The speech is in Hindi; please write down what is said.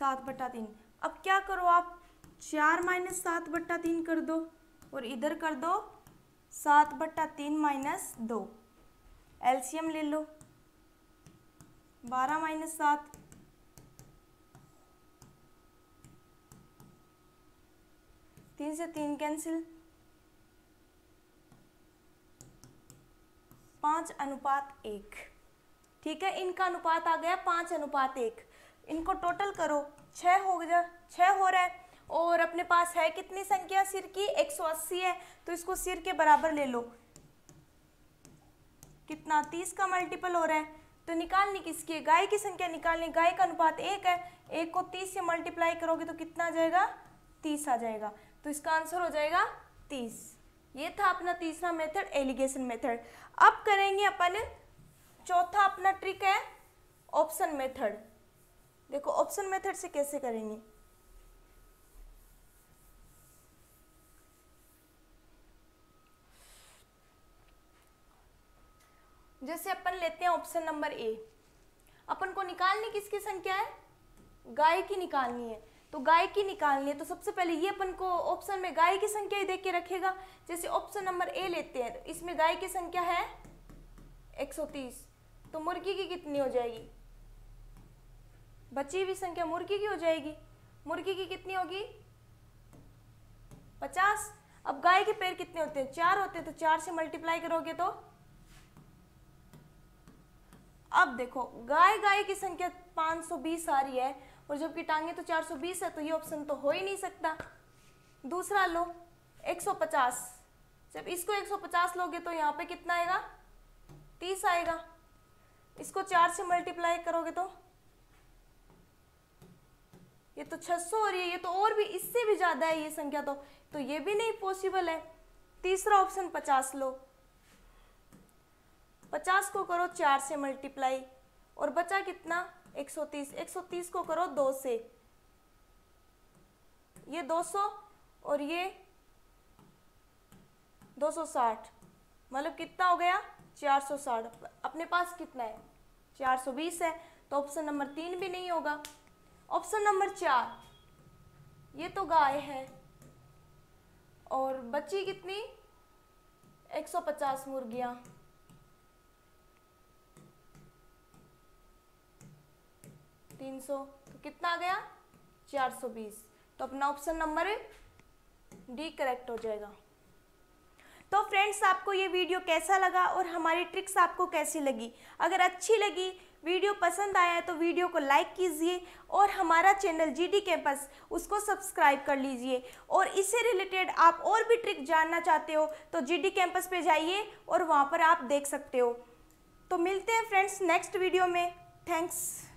7/3। अब क्या करो आप 4 - 7/3 कर दो और इधर कर दो 7/3 - 2। एलसीएम ले लो 12 - 7। तीन से तीन कैंसिल, 5:1। ठीक है, इनका अनुपात आ गया 5:1। इनको टोटल करो, 6 हो गया, 6 हो रहा है और अपने पास है कितनी संख्या सिर की, 180 है, तो इसको सिर के बराबर ले लो। कितना 30 का मल्टीपल हो रहा है, तो निकालनी किसकी है, गाय की संख्या निकालनी। गाय का अनुपात 1 है, 1 को 30 से मल्टीप्लाई करोगे तो कितना आ जाएगा, 30 आ जाएगा। तो इसका आंसर हो जाएगा 30। ये था अपना तीसरा मेथड एलिगेशन मेथड। अब करेंगे अपन चौथा, अपना ट्रिक है ऑप्शन मेथड। देखो ऑप्शन मेथड से कैसे करेंगे। जैसे अपन लेते हैं ऑप्शन नंबर ए, अपन को निकालनी किसकी संख्या है, गाय की निकालनी है। तो गाय की निकालनी है तो सबसे पहले ये अपन को ऑप्शन में गाय की संख्या ही देख के रखेगा। जैसे ऑप्शन नंबर ए लेते हैं, तो इसमें गाय की संख्या है 130, तो मुर्गी की कितनी हो जाएगी, बची हुई संख्या मुर्गी की हो जाएगी। मुर्गी की कितनी होगी, 50। अब गाय के पैर कितने होते हैं, 4 होते हैं, तो 4 से मल्टीप्लाई करोगे तो, अब देखो गाय गाय की संख्या 520 आ रही है और जबकि टांगे तो 420 है, तो ये ऑप्शन तो हो ही नहीं सकता। दूसरा लो 150, जब इसको 150 लोगे तो यहाँ पे कितना आएगा, 30 आएगा। इसको 4 से मल्टीप्लाई करोगे तो ये तो 600 हो रही है, ये तो और भी इससे भी ज़्यादा है ये संख्या, तो ये भी नहीं पॉसिबल है। तीसरा ऑप्शन 50 लो, 50 को करो 4 से मल्टीप्लाई और बचा कितना 130, 130 को करो 2 से, ये 200 और ये 260, मतलब कितना हो गया 460। अपने पास कितना है, 420 है, तो ऑप्शन नंबर 3 भी नहीं होगा। ऑप्शन नंबर 4, ये तो गाय है और बची कितनी 150 मुर्गियां, तो कितना आ गया 420। तो अपना ऑप्शन नंबर डी करेक्ट हो जाएगा। तो फ्रेंड्स आपको ये वीडियो कैसा लगा और हमारी ट्रिक्स आपको कैसी लगी, अगर अच्छी लगी, वीडियो पसंद आया है तो वीडियो को लाइक कीजिए और हमारा चैनल जीडी कैंपस उसको सब्सक्राइब कर लीजिए। और इससे रिलेटेड आप और भी ट्रिक जानना चाहते हो तो जीडी कैंपस पे जाइए और वहाँ पर आप देख सकते हो। तो मिलते हैं फ्रेंड्स नेक्स्ट वीडियो में, थैंक्स।